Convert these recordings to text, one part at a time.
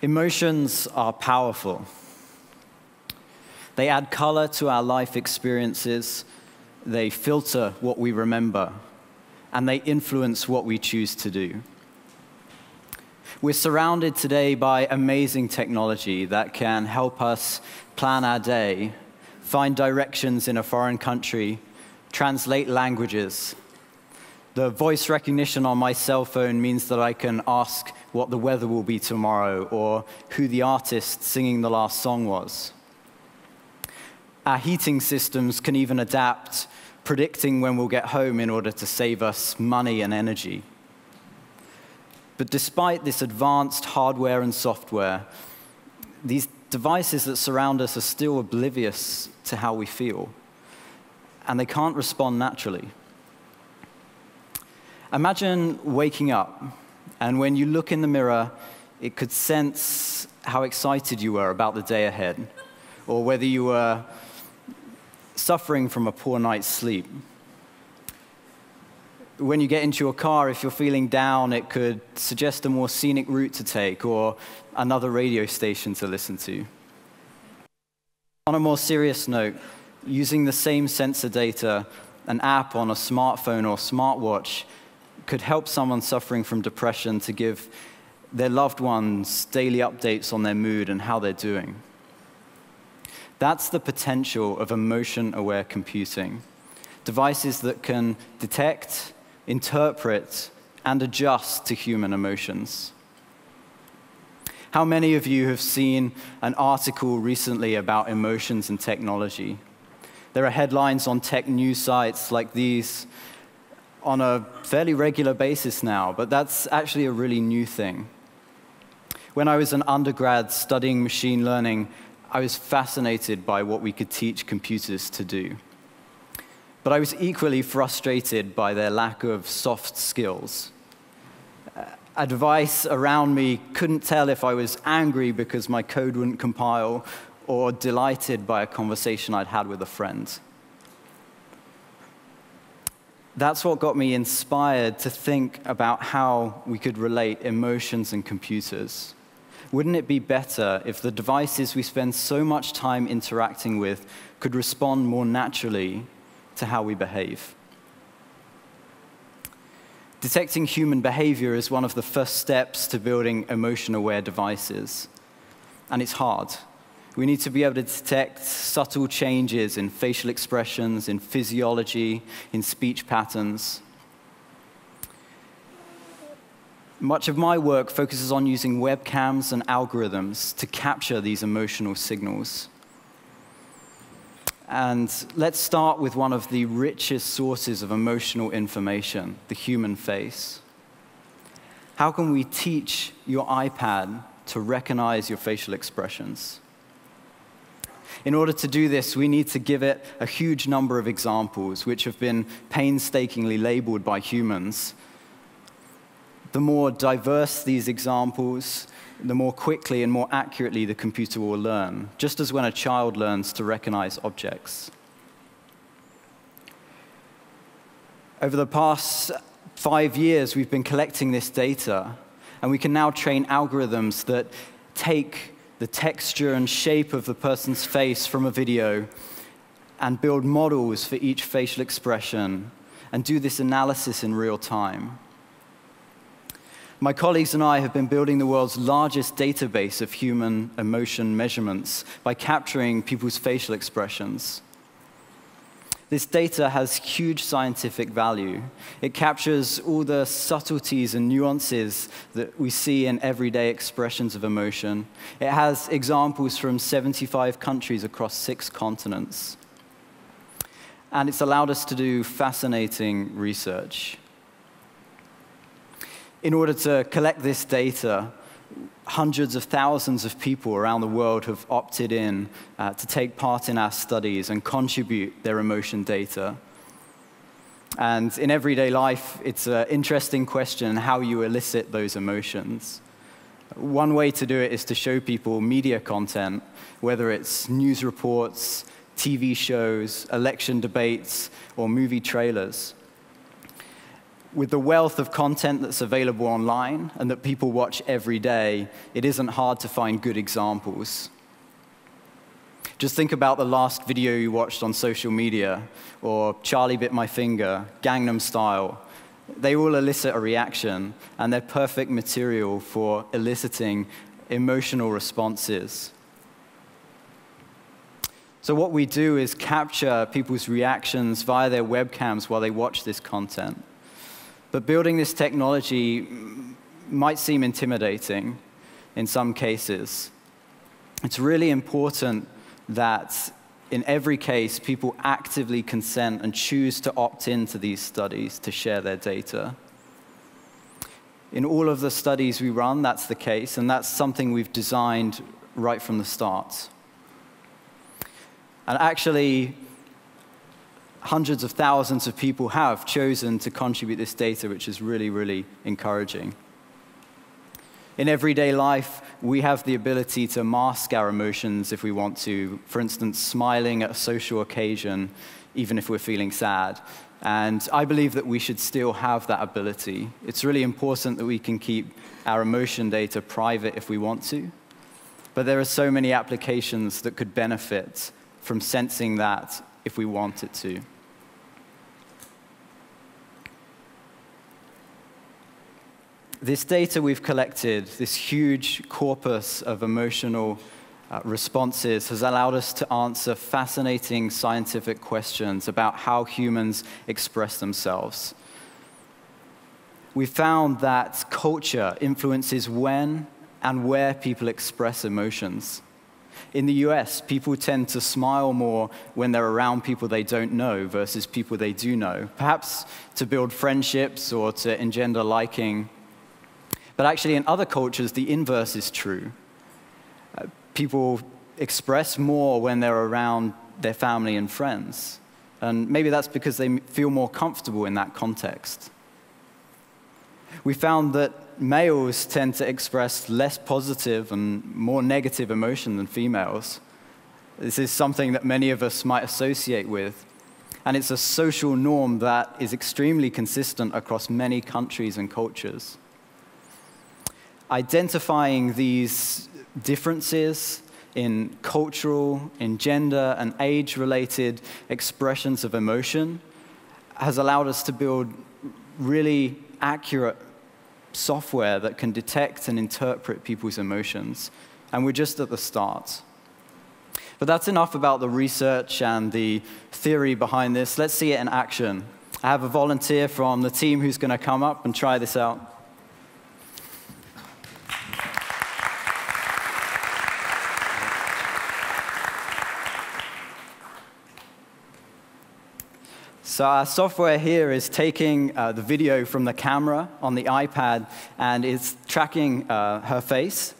Emotions are powerful. They add color to our life experiences, they filter what we remember, and they influence what we choose to do. We're surrounded today by amazing technology that can help us plan our day, find directions in a foreign country, translate languages. The voice recognition on my cell phone means that I can ask what the weather will be tomorrow or who the artist singing the last song was. Our heating systems can even adapt, predicting when we'll get home in order to save us money and energy. But despite this advanced hardware and software, these devices that surround us are still oblivious to how we feel, and they can't respond naturally. Imagine waking up, and when you look in the mirror, it could sense how excited you were about the day ahead, or whether you were suffering from a poor night's sleep. When you get into your car, if you're feeling down, it could suggest a more scenic route to take, or another radio station to listen to. On a more serious note, using the same sensor data, an app on a smartphone or smartwatch could help someone suffering from depression to give their loved ones daily updates on their mood and how they're doing. That's the potential of emotion-aware computing. Devices that can detect, interpret, and adjust to human emotions. How many of you have seen an article recently about emotions and technology? There are headlines on tech news sites like these on a fairly regular basis now, but that's actually a really new thing. When I was an undergrad studying machine learning, I was fascinated by what we could teach computers to do. But I was equally frustrated by their lack of soft skills. A device around me couldn't tell if I was angry because my code wouldn't compile, or delighted by a conversation I'd had with a friend. That's what got me inspired to think about how we could relate emotions and computers. Wouldn't it be better if the devices we spend so much time interacting with could respond more naturally to how we behave? Detecting human behavior is one of the first steps to building emotion-aware devices, and it's hard. We need to be able to detect subtle changes in facial expressions, in physiology, in speech patterns. Much of my work focuses on using webcams and algorithms to capture these emotional signals. And let's start with one of the richest sources of emotional information, the human face. How can we teach your iPad to recognize your facial expressions? In order to do this, we need to give it a huge number of examples, which have been painstakingly labeled by humans. The more diverse these examples, the more quickly and more accurately the computer will learn, just as when a child learns to recognize objects. Over the past 5 years, we've been collecting this data, and we can now train algorithms that take the texture and shape of the person's face from a video, and build models for each facial expression, and do this analysis in real time. My colleagues and I have been building the world's largest database of human emotion measurements by capturing people's facial expressions. This data has huge scientific value. It captures all the subtleties and nuances that we see in everyday expressions of emotion. It has examples from 75 countries across 6 continents. And it's allowed us to do fascinating research. In order to collect this data, hundreds of thousands of people around the world have opted in to take part in our studies and contribute their emotion data. And in everyday life, it's an interesting question how you elicit those emotions. One way to do it is to show people media content, whether it's news reports, TV shows, election debates, or movie trailers. With the wealth of content that's available online and that people watch every day, it isn't hard to find good examples. Just think about the last video you watched on social media, or Charlie Bit My Finger, Gangnam Style. They all elicit a reaction, and they're perfect material for eliciting emotional responses. So what we do is capture people's reactions via their webcams while they watch this content. But building this technology might seem intimidating in some cases. It's really important that in every case, people actively consent and choose to opt into these studies to share their data. In all of the studies we run, that's the case, and that's something we've designed right from the start. And actually, hundreds of thousands of people have chosen to contribute this data, which is really, really encouraging. In everyday life, we have the ability to mask our emotions if we want to. For instance, smiling at a social occasion, even if we're feeling sad. And I believe that we should still have that ability. It's really important that we can keep our emotion data private if we want to. But there are so many applications that could benefit from sensing that if we wanted to. This data we've collected, this huge corpus of emotional responses, has allowed us to answer fascinating scientific questions about how humans express themselves. We found that culture influences when and where people express emotions. In the US, people tend to smile more when they're around people they don't know versus people they do know, perhaps to build friendships or to engender liking. But actually, in other cultures, the inverse is true. People express more when they're around their family and friends. And maybe that's because they feel more comfortable in that context. We found that males tend to express less positive and more negative emotion than females. This is something that many of us might associate with. And it's a social norm that is extremely consistent across many countries and cultures. Identifying these differences in cultural, in gender, and age-related expressions of emotion has allowed us to build really accurate software that can detect and interpret people's emotions. And we're just at the start. But that's enough about the research and the theory behind this. Let's see it in action. I have a volunteer from the team who's going to come up and try this out. So our software here is taking the video from the camera on the iPad, and it's tracking her face.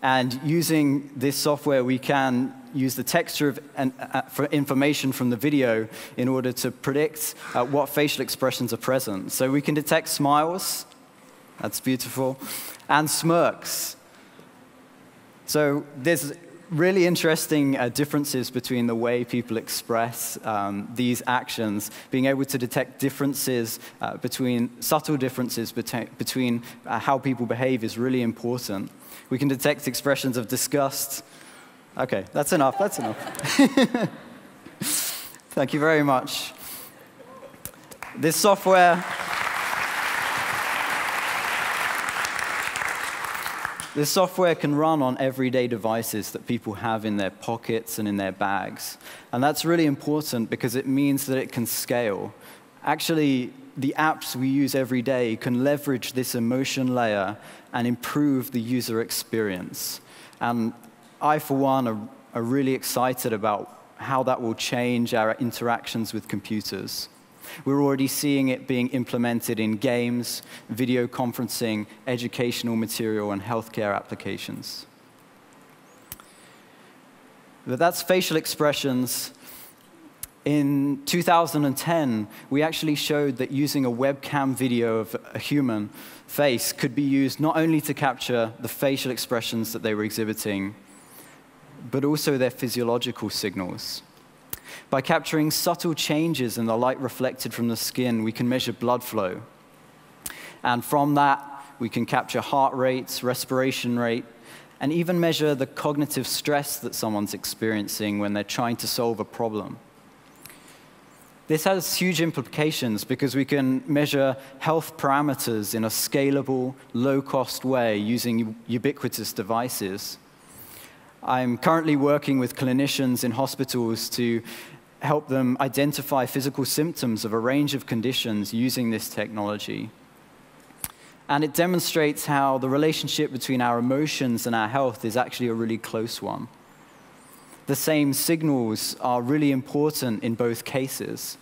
And using this software, we can use the texture of for information from the video in order to predict what facial expressions are present. So we can detect smiles, that's beautiful, and smirks. So there's really interesting differences between the way people express these actions, being able to detect differences between, subtle differences between how people behave is really important. We can detect expressions of disgust. Okay, that's enough, that's enough. Thank you very much. This software... This software can run on everyday devices that people have in their pockets and in their bags. And that's really important because it means that it can scale. Actually, the apps we use every day can leverage this emotion layer and improve the user experience. And I, for one, are really excited about how that will change our interactions with computers. We're already seeing it being implemented in games, video conferencing, educational material, and healthcare applications. But that's facial expressions. In 2010, we actually showed that using a webcam video of a human face could be used not only to capture the facial expressions that they were exhibiting, but also their physiological signals. By capturing subtle changes in the light reflected from the skin, we can measure blood flow. And from that, we can capture heart rates, respiration rate, and even measure the cognitive stress that someone's experiencing when they're trying to solve a problem. This has huge implications because we can measure health parameters in a scalable, low-cost way using ubiquitous devices. I'm currently working with clinicians in hospitals to help them identify physical symptoms of a range of conditions using this technology. And it demonstrates how the relationship between our emotions and our health is actually a really close one. The same signals are really important in both cases.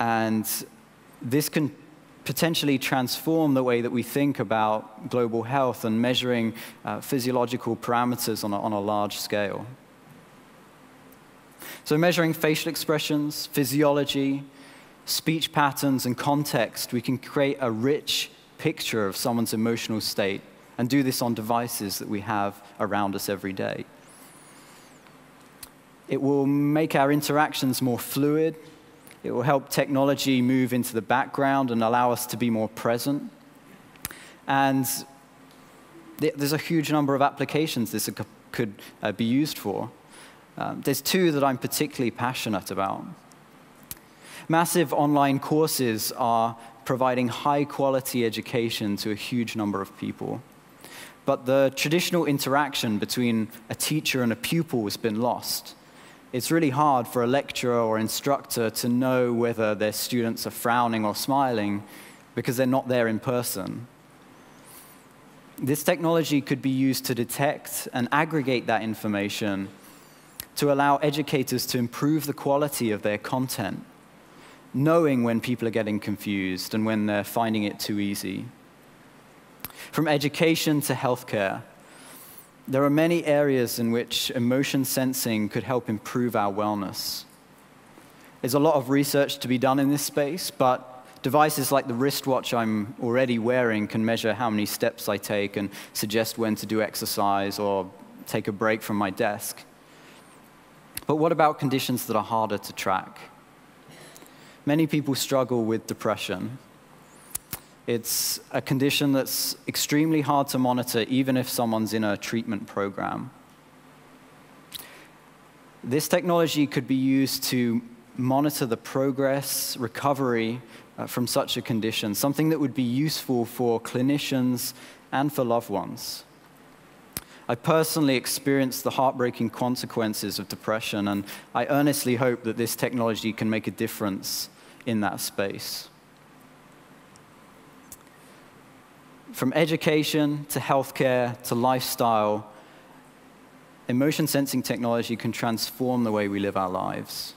And this can potentially transform the way that we think about global health and measuring physiological parameters on a large scale. So measuring facial expressions, physiology, speech patterns, and context, we can create a rich picture of someone's emotional state and do this on devices that we have around us every day. It will make our interactions more fluid. It will help technology move into the background and allow us to be more present. And there's a huge number of applications this could be used for. There's two that I'm particularly passionate about. Massive online courses are providing high-quality education to a huge number of people. But the traditional interaction between a teacher and a pupil has been lost. It's really hard for a lecturer or instructor to know whether their students are frowning or smiling because they're not there in person. This technology could be used to detect and aggregate that information to allow educators to improve the quality of their content, knowing when people are getting confused and when they're finding it too easy. From education to healthcare, there are many areas in which emotion sensing could help improve our wellness. There's a lot of research to be done in this space, but devices like the wristwatch I'm already wearing can measure how many steps I take and suggest when to do exercise or take a break from my desk. But what about conditions that are harder to track? Many people struggle with depression. It's a condition that's extremely hard to monitor, even if someone's in a treatment program. This technology could be used to monitor the progress, recovery from such a condition, something that would be useful for clinicians and for loved ones. I personally experienced the heartbreaking consequences of depression, and I earnestly hope that this technology can make a difference in that space. From education to healthcare to lifestyle, emotion sensing technology can transform the way we live our lives.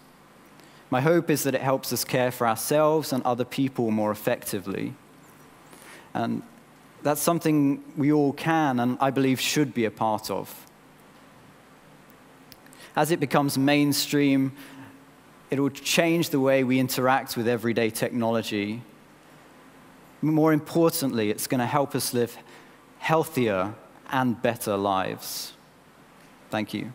My hope is that it helps us care for ourselves and other people more effectively. And that's something we all can and I believe should be a part of. As it becomes mainstream, it will change the way we interact with everyday technology. More importantly, it's going to help us live healthier and better lives. Thank you.